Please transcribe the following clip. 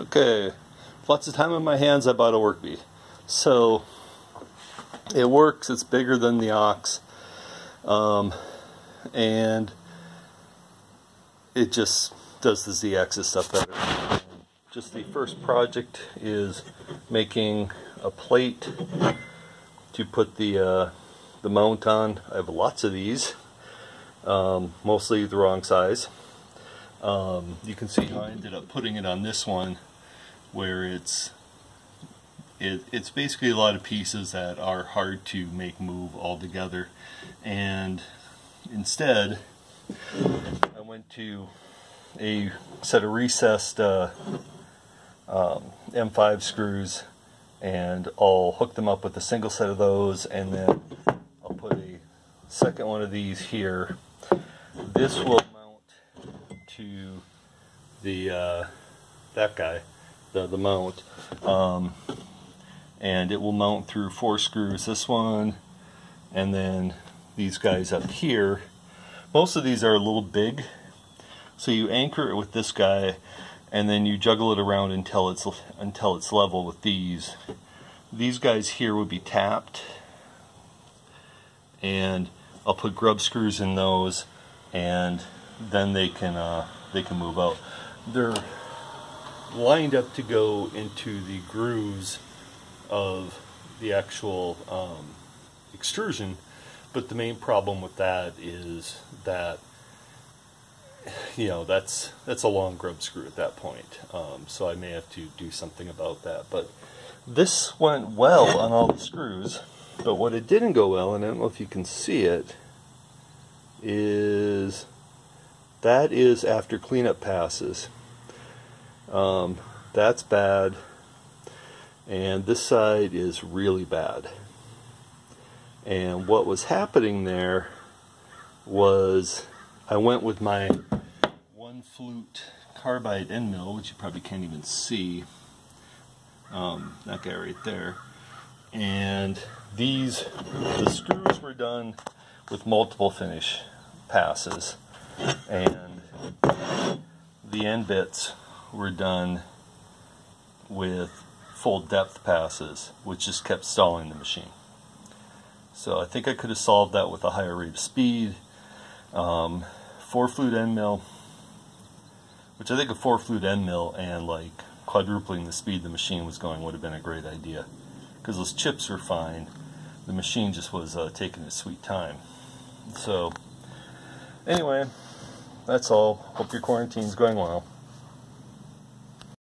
Okay, lots of time on my hands, I bought a Workbee. So it works, it's bigger than the OX, and it just does the Z-axis stuff better. Just the first project is making a plate to put the mount on. I have lots of these, mostly the wrong size. You can see how I ended up putting it on this one, where it's basically a lot of pieces that are hard to make move all together, and instead I went to a set of recessed M5 screws, and I'll hook them up with a single set of those, and then I'll put a second one of these here. This will mount to the that guy, the mount, and it will mount through 4 screws, this one, and then these guys up here. Most of these are a little big, so you anchor it with this guy, and then you juggle it around until it's level with these. These guys here would be tapped, and I'll put grub screws in those, and then they can move out. They're lined up to go into the grooves of the actual extrusion, but the main problem with that is that, you know, that's a long grub screw at that point, so I may have to do something about that. But this went well on all the screws, but what it didn't go well, and I don't know if you can see it, is that is after cleanup passes. That's bad, and this side is really bad. And what was happening there was I went with my 1-flute carbide end mill, which you probably can't even see, that guy right there, and the screws were done with multiple finish passes, and the end bits were done with full depth passes, which just kept stalling the machine. So I think I could have solved that with a higher rate of speed. 4-flute end mill, which I think a 4-flute end mill and like quadrupling the speed the machine was going would have been a great idea, because those chips were fine. The machine just was taking its sweet time. So anyway, that's all. Hope your quarantine's going well.